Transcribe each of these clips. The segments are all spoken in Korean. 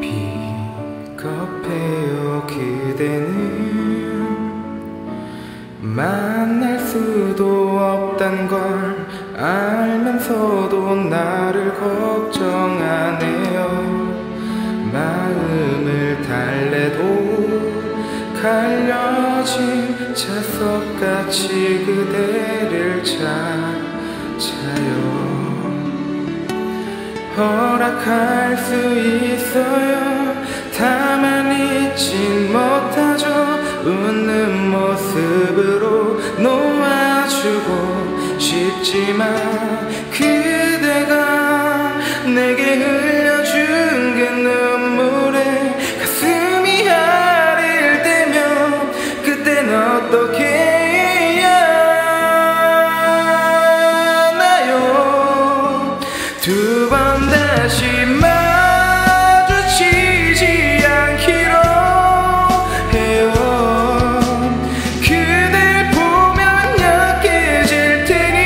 비겁해요 그대는 만날 수도 없단 걸 알면서도 나를 걱정하네요. 마음을 달래도 갈려진 자석같이 그대를 찾아요. 허락할 수 있어요. 다만 잊진 못하죠. 웃는 모습으로 놓아주고 싶지만 그대가 내게 흘려준 그 눈물에 가슴이 아릴 때면 그땐 어떻게 해야 하나요? 두 번 다시 마주치지 않기로 해요. 그댈 보면 약해질 테니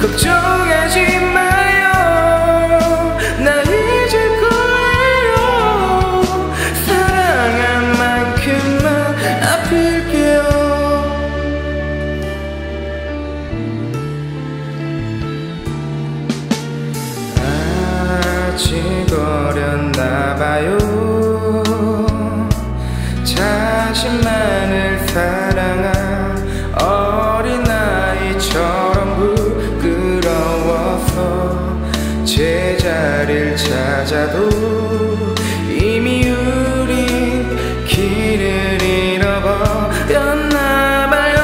걱정하지 마요. 나 잊을 거예요. 사랑한 만큼만 아플게요. 어렸나봐요. 자신만을 사랑한 어린아이처럼 부끄러워서 제자리를 찾아도 이미 우린 길을 잃어버렸나봐요.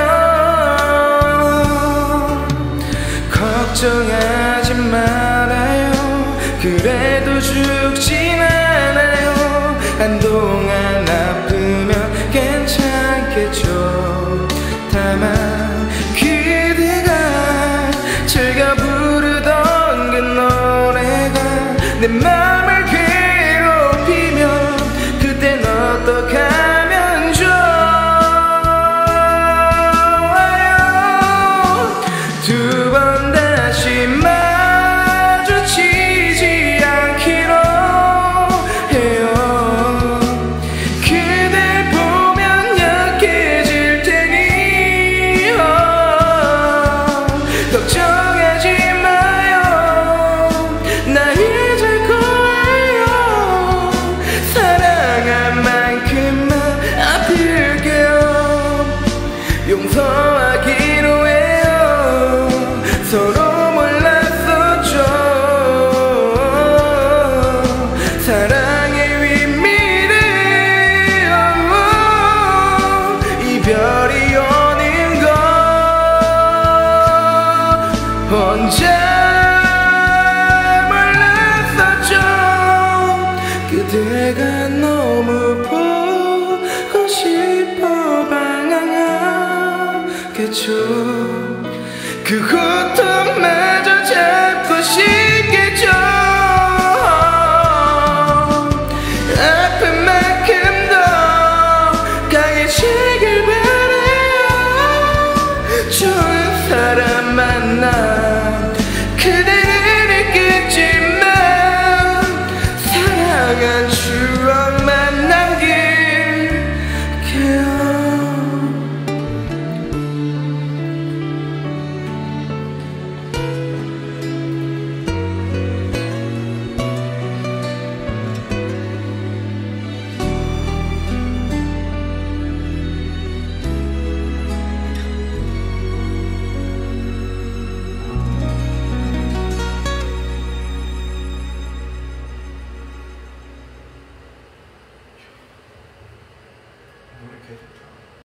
걱정하지 말아요. 그래도 죽진 않아요. 한동안 아프면 괜찮겠죠. 다만 그대가 즐겨 부르던 그 노래가 내 맘을 괴롭히면 그땐 어떡하면 좋아요. 두 번 다시 용서하기로 해요. 서로 몰랐었죠. 사랑의 의미를 이별이 오는 걸 혼자 몰랐었죠. 그대가 너무 보고 싶어 그 고통마저 잡고 싶어.